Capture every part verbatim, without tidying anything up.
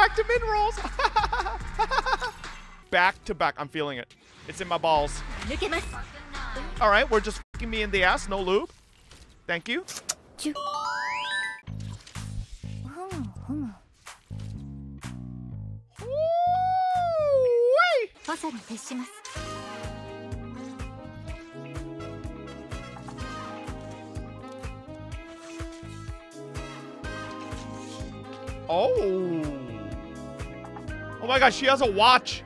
back to mid-rolls. Back to back. I'm feeling it. It's in my balls. All right, we're just f***ing me in the ass. No lube. Thank you. Oh. Oh my gosh, she has a watch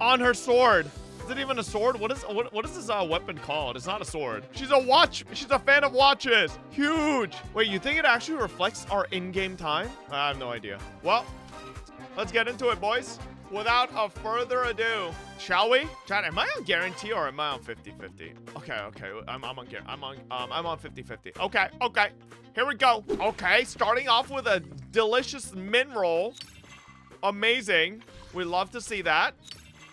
on her sword. Is it even a sword? What is what, what is this uh, weapon called? It's not a sword. She's a watch. She's a fan of watches. Huge. Wait, you think it actually reflects our in-game time? I have no idea. Well, let's get into it, boys. Without a further ado, shall we? Chat, am I on guarantee or am I on fifty fifty? Okay, okay, I'm, I'm on I'm on um, I'm on fifty fifty. Okay, okay, here we go. Okay, starting off with a delicious min roll. Amazing. We love to see that.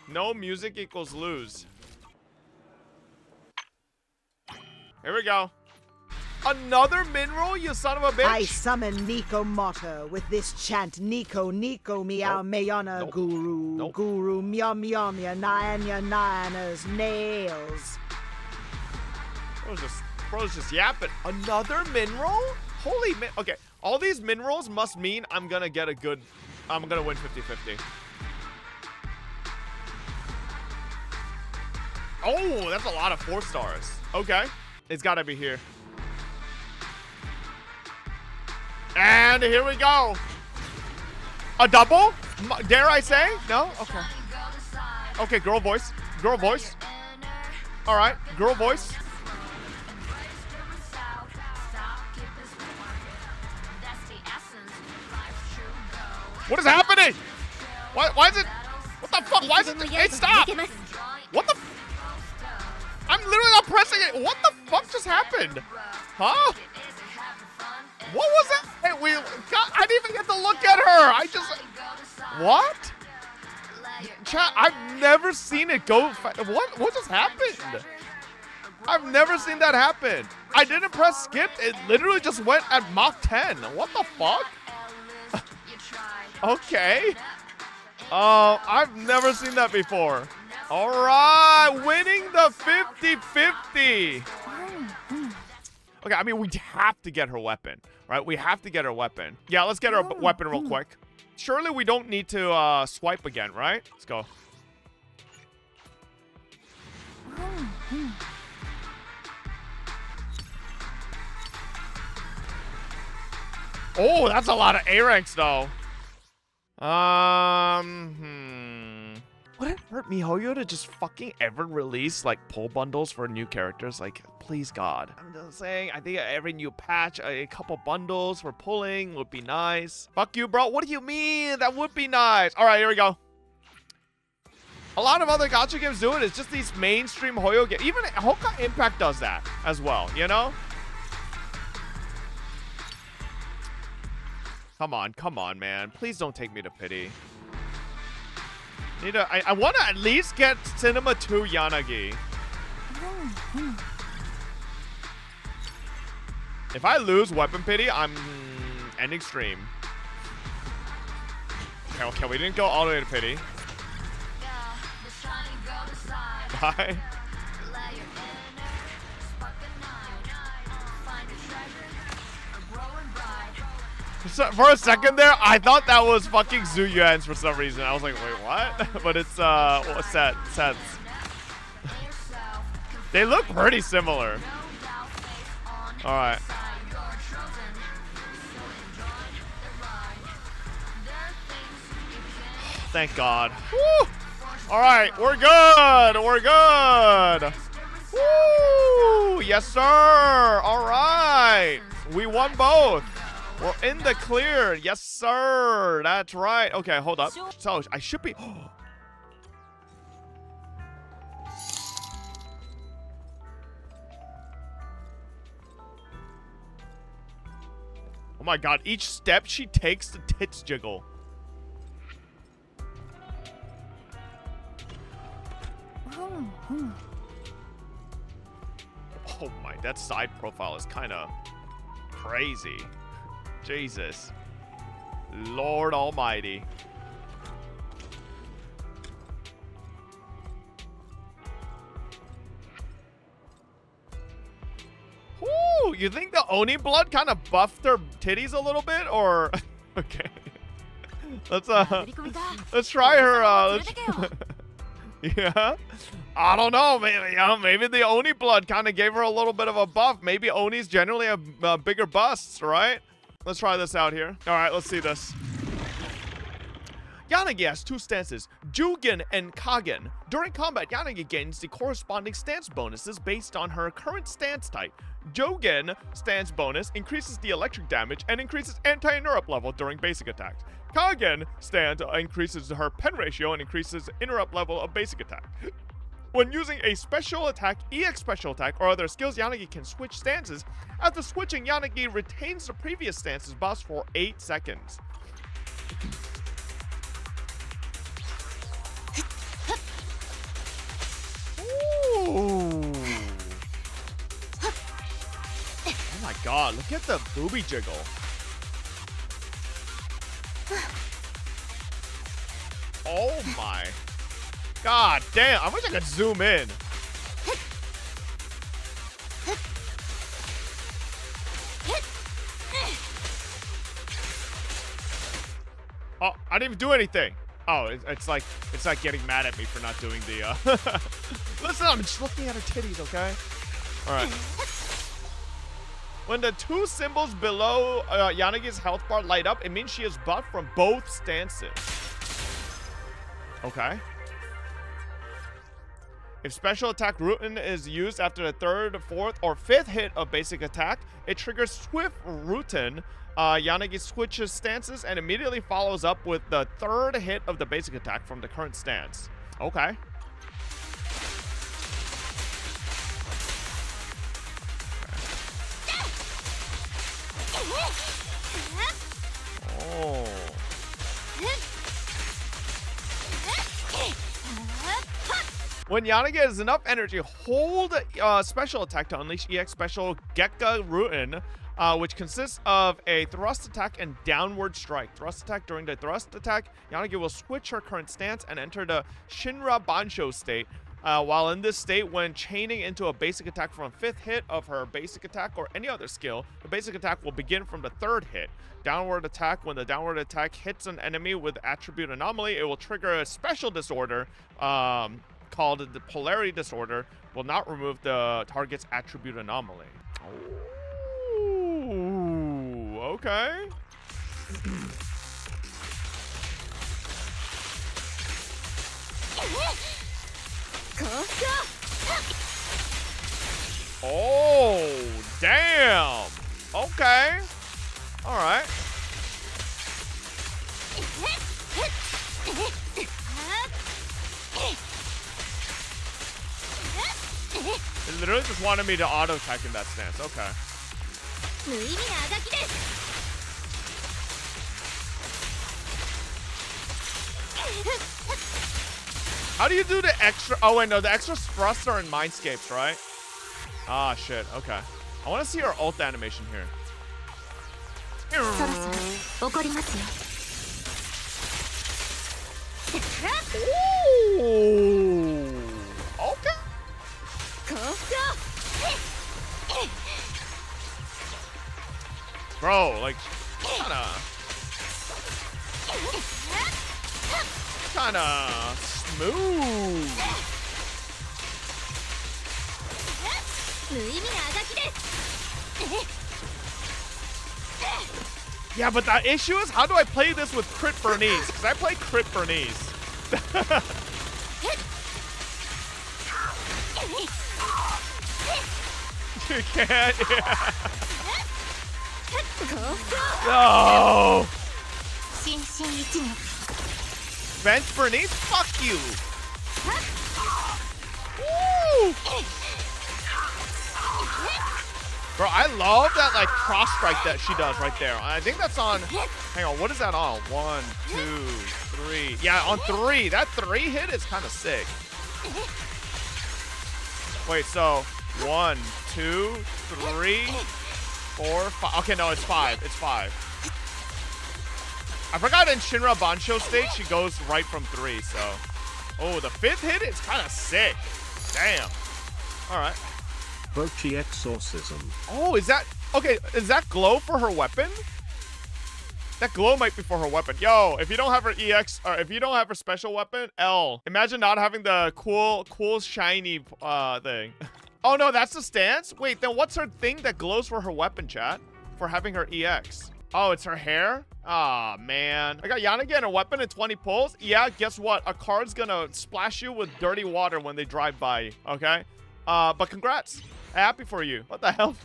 No music equals lose. Here we go. Another mineral, you son of a bitch! I summon Nico Mata with this chant: Nico, Nico, meow, nope. Mayana, nope. Guru, nope. Guru, meow, meow, meow, Nyanya, Nyanas, nails. Bro's just, bro's just yapping. Another mineral? Holy man. Okay, all these minerals must mean I'm gonna get a good. I'm gonna win fifty fifty. Oh, that's a lot of four stars. Okay, it's gotta be here. And here we go. A double? Dare I say? No? Okay. Okay, girl voice. Girl voice. All right, girl voice. What is happening? Why, why is it? What the fuck? Why is it? Hey, stop. What the? I'm literally not pressing it. What the fuck just happened? Huh? What was that? Hey, we God, I didn't even get to look at her. I just what? Chat, I've never seen it go. What? What just happened? I've never seen that happen. I didn't press skip. It literally just went at Mach ten. What the fuck? Okay. Oh, uh, I've never seen that before. All right, winning the fifty fifty. Okay, I mean, we have to get her weapon, right? We have to get her weapon. Yeah, let's get her oh, weapon real quick. Surely we don't need to uh, swipe again, right? Let's go. Oh, oh, that's a lot of A ranks, though. Um, hmm. Would it hurt miHoYo to just fucking ever release, like, pull bundles for new characters? Like... Please, God. I'm just saying, I think every new patch, a couple bundles for pulling would be nice. Fuck you, bro. What do you mean? That would be nice. All right, here we go. A lot of other gacha games do it. It's just these mainstream HoYo games. Even Honkai Impact does that as well, you know? Come on, come on, man. Please don't take me to pity. Need a, I, I want to at least get Cinema two Yanagi. Oh, if I lose weapon pity, I'm ending stream. Okay, okay, we didn't go all the way to pity. Bye. So, for a second there, I thought that was fucking Zhu Yuan's for some reason. I was like, wait, what? But it's uh, set sets. They look pretty similar. All right. Thank God. Woo! All right, we're good. We're good. Woo! Yes, sir. All right. We won both. We're in the clear. Yes, sir. That's right. Okay, hold up. So I should be. Oh. Oh my God, each step she takes, the tits jiggle. Oh my, that side profile is kind of crazy. Jesus. Lord Almighty. Oh, you think the Oni blood kind of buffed her titties a little bit, or okay? Let's uh, let's try her. Uh, let's... yeah, I don't know. Maybe uh, maybe the Oni blood kind of gave her a little bit of a buff. Maybe Onis generally have uh, bigger busts, right? Let's try this out here. All right, let's see this. Yanagi has two stances, Jogen and Kagen. During combat, Yanagi gains the corresponding stance bonuses based on her current stance type. Jogen stance bonus increases the electric damage and increases anti-interrupt level during basic attacks. Kagen stance increases her pen ratio and increases interrupt level of basic attack. When using a special attack, E X special attack, or other skills, Yanagi can switch stances. After switching, Yanagi retains the previous stance's boss for eight seconds. Ooh. Oh my god, look at the booby jiggle. Oh my god damn, I wish I could zoom in. Oh, I didn't even do anything. Oh, it, it's like it's like getting mad at me for not doing the uh listen, I'm just looking at her titties, okay? Alright. When the two symbols below uh, Yanagi's health bar light up, it means she is buffed from both stances. Okay. If special attack Ruten is used after the third, fourth, or fifth hit of basic attack, it triggers Swift Ruten. Uh, Yanagi switches stances and immediately follows up with the third hit of the basic attack from the current stance. Okay. Oh. When Yanagi has enough energy, hold uh, special attack to unleash E X special Gekka Ruten, uh, which consists of a thrust attack and downward strike. Thrust attack: during the thrust attack, Yanagi will switch her current stance and enter the Shinra Bansho state. Uh, while in this state, when chaining into a basic attack from fifth hit of her basic attack or any other skill, the basic attack will begin from the third hit. Downward attack: when the downward attack hits an enemy with attribute anomaly, it will trigger a special disorder um, called the Polarity Disorder. Will not remove the target's attribute anomaly. Ooh, okay. Oh, damn. Okay. All right. It literally just wanted me to auto attack in that stance. Okay. How do you do the extra? Oh, wait, no, the extra thrusts are in Mindscapes, right? Ah, shit. Okay. I want to see our ult animation here. Ooh. Okay. Bro, like, kind of, kind of. Move. Yeah, but the issue is, how do I play this with Crit Burnice? Because I play Crit Burnice. You can't, yeah. No. Bench Burnice, fuck you! Woo. Bro, I love that like cross strike that she does right there. I think that's on. Hang on, what is that on? One, two, three. Yeah, on three. That three hit is kind of sick. Wait, so one, two, three, four, five. Okay, no, it's five. It's five. I forgot in Shinra Bansho state, she goes right from three, so. Oh, the fifth hit is kind of sick. Damn. All right. Bochi exorcism. Oh, is that... Okay, is that glow for her weapon? That glow might be for her weapon. Yo, if you don't have her E X, or if you don't have her special weapon, L. Imagine not having the cool, cool shiny uh, thing. Oh no, that's the stance? Wait, then what's her thing that glows for her weapon, chat? For having her E X. Oh, it's her hair? Aw, oh, man. I got Yanagi and her weapon in twenty pulls. Yeah, guess what? A car's gonna splash you with dirty water when they drive by, okay? Uh, but congrats. Happy for you. What the hell?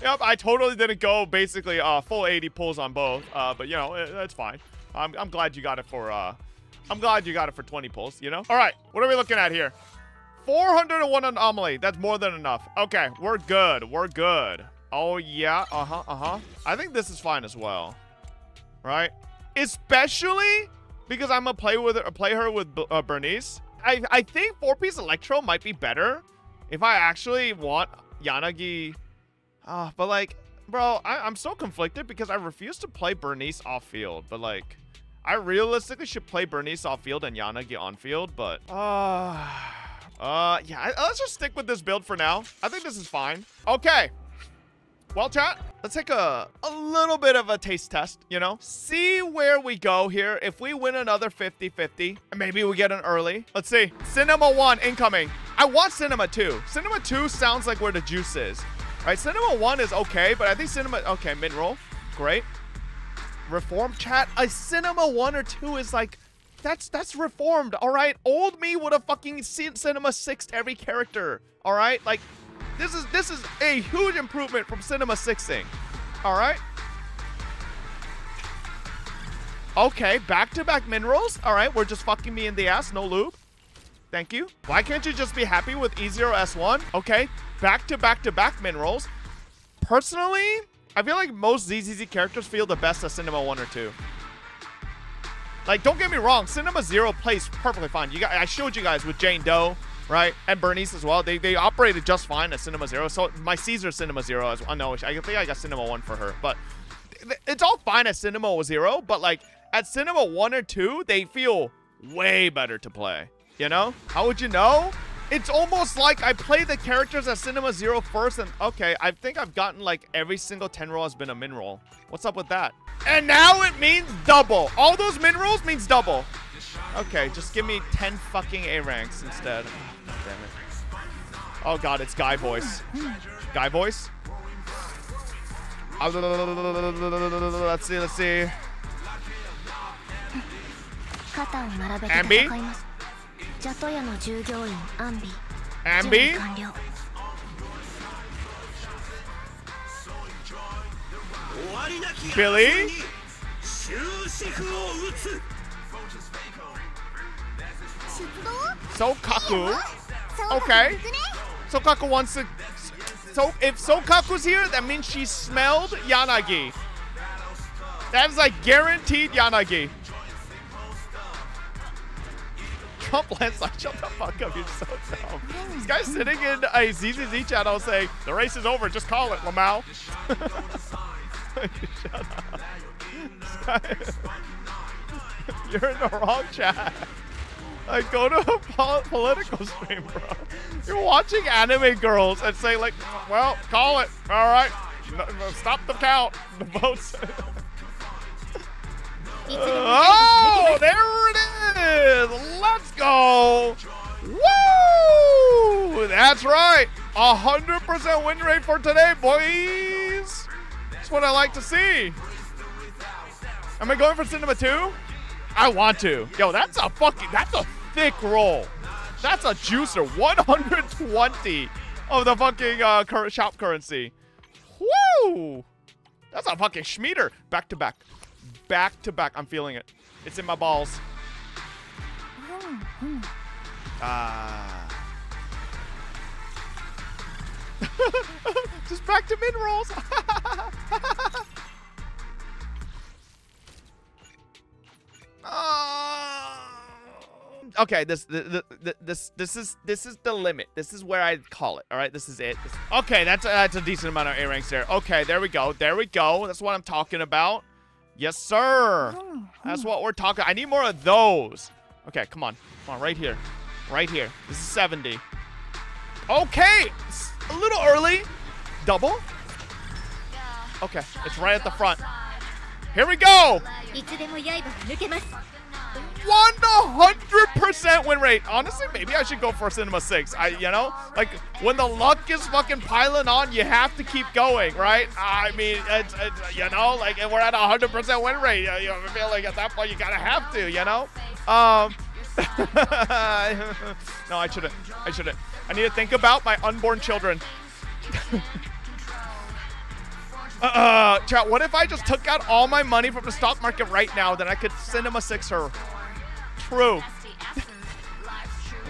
Yep, I totally didn't go basically uh, full eighty pulls on both. Uh, but, you know, it, it's fine. I'm, I'm glad you got it for, uh, I'm glad you got it for twenty pulls, you know? All right, what are we looking at here? four hundred one anomaly. That's more than enough. Okay, we're good. We're good. Oh, yeah. Uh-huh, uh-huh. I think this is fine as well, right? Especially because I'm going to play with her, play her with uh, Burnice. I, I think four-piece Electro might be better if I actually want Yanagi. Uh, but, like, bro, I, I'm so conflicted because I refuse to play Burnice off-field. But, like, I realistically should play Burnice off-field and Yanagi on-field. But, uh, uh, yeah, I, let's just stick with this build for now. I think this is fine. Okay. Well, chat, let's take a, a little bit of a taste test, you know? See where we go here. If we win another fifty fifty, maybe we get an early. Let's see. Cinema one incoming. I want Cinema two. Cinema two sounds like where the juice is. All right, Cinema one is okay, but I think Cinema... Okay, mid-roll. Great. Reform, chat. A Cinema one or two is like... That's that's reformed, all right? Old me would have fucking seen Cinema six every character, all right? Like... This is this is a huge improvement from Cinema sixing. All right. Okay, back-to-back minerals. All right, we're just fucking me in the ass. No lube. Thank you. Why can't you just be happy with E zero S one? Okay, back-to-back-to-back minerals. Personally, I feel like most Z Z Z characters feel the best at Cinema one or two. Like, don't get me wrong. Cinema zero plays perfectly fine. You guys, I showed you guys with Jane Doe. Right, and Burnice as well. They they operated just fine at Cinema zero. So my Caesar Cinema zero as well. No, I think I got Cinema one for her. But it's all fine at Cinema zero. But like at Cinema one or two, they feel way better to play. You know? How would you know? It's almost like I play the characters at Cinema zero first. And okay, I think I've gotten like every single ten roll has been a min roll. What's up with that? And now it means double. All those min rolls means double. Okay, just give me ten fucking A ranks instead. Oh, damn it. Oh god, it's guy voice. Guy voice? Let's see, let's see. Ambi? Ambi? Billy? Sokaku. Okay. Sokaku wants to... So if Sokaku's here, that means she smelled Yanagi. That is like guaranteed Yanagi. Trump lands like, shut the fuck up, you're so dumb. This guy's sitting in a Z Z Z channel saying, the race is over, just call it, Lamau. Shut up. You're in the wrong chat. Like, go to a pol political stream, bro. You're watching anime girls and say, like, well, call it. All right. No, no, stop the count. The votes. Oh, there it is. Let's go. Woo! That's right. one hundred percent win rate for today, boys. That's what I like to see. Am I going for Cinema two? I want to. Yo, that's a fucking, that's a thick roll. That's a juicer. one hundred twenty of the fucking uh, cur shop currency. Woo! That's a fucking schmeater. Back to back. Back to back. I'm feeling it. It's in my balls. Ah. Uh. Just back to mid rolls. Uh, okay, this, this this this is this is the limit. This is where I call it. All right, this is it. This, okay, that's a, that's a decent amount of A ranks there. Okay, there we go. There we go. That's what I'm talking about. Yes, sir. That's what we're talking. I need more of those. Okay, come on, come on, right here, right here. This is seventy. Okay, it's a little early. Double? Okay, it's right at the front. Here we go! one hundred percent win rate. Honestly, maybe I should go for Cinema six. I, you know, like when the luck is fucking piling on, you have to keep going, right? I mean, it's, it's, you know, like if we're at one hundred percent win rate, you know, I feel like at that point you gotta have to, you know? Um, no, I shouldn't. I shouldn't. I need to think about my unborn children. Uh, uh, chat, what if I just took out all my money from the stock market right now? Then I could Cinema six her. True.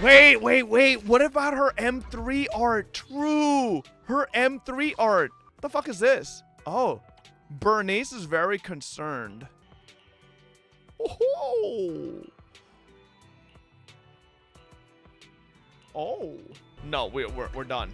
Wait, wait, wait. What about her M three art? True. Her M three art. What the fuck is this? Oh. Burnice is very concerned. Oh. Oh. No, we're, we're, we're done.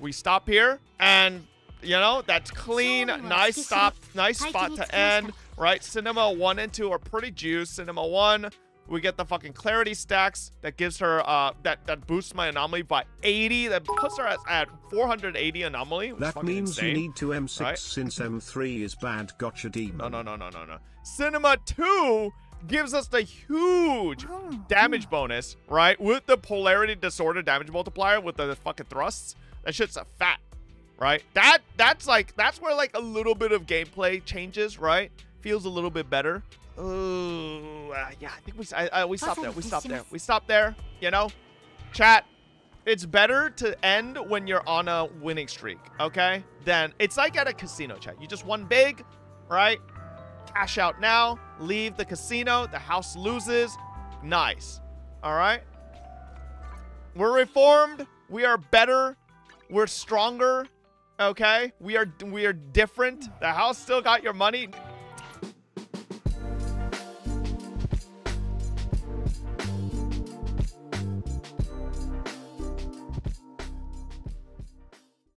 We stop here and... You know, that's clean, nice stop, nice spot to end, right? Cinema one and two are pretty juiced. Cinema one, we get the fucking Clarity stacks that gives her, uh, that, that boosts my anomaly by eighty. That puts her at, at four hundred eighty anomaly. That means insane. You need to M six right? Since M three is bad gotcha demon. No, no, no, no, no, no. Cinema two gives us the huge oh, damage oh. bonus, right? With the Polarity Disorder damage multiplier with the fucking thrusts. That shit's a fat. Right? That that's like that's where like a little bit of gameplay changes, right? Feels a little bit better. Ooh, uh, yeah, I think we I, I, we stopped there. We stopped there. We stopped there. You know, chat. It's better to end when you're on a winning streak, okay? Then it's like at a casino, chat. You just won big, right? Cash out now. Leave the casino. The house loses. Nice. All right. We're reformed. We are better. We're stronger. Okay, we are we are different. The house still got your money.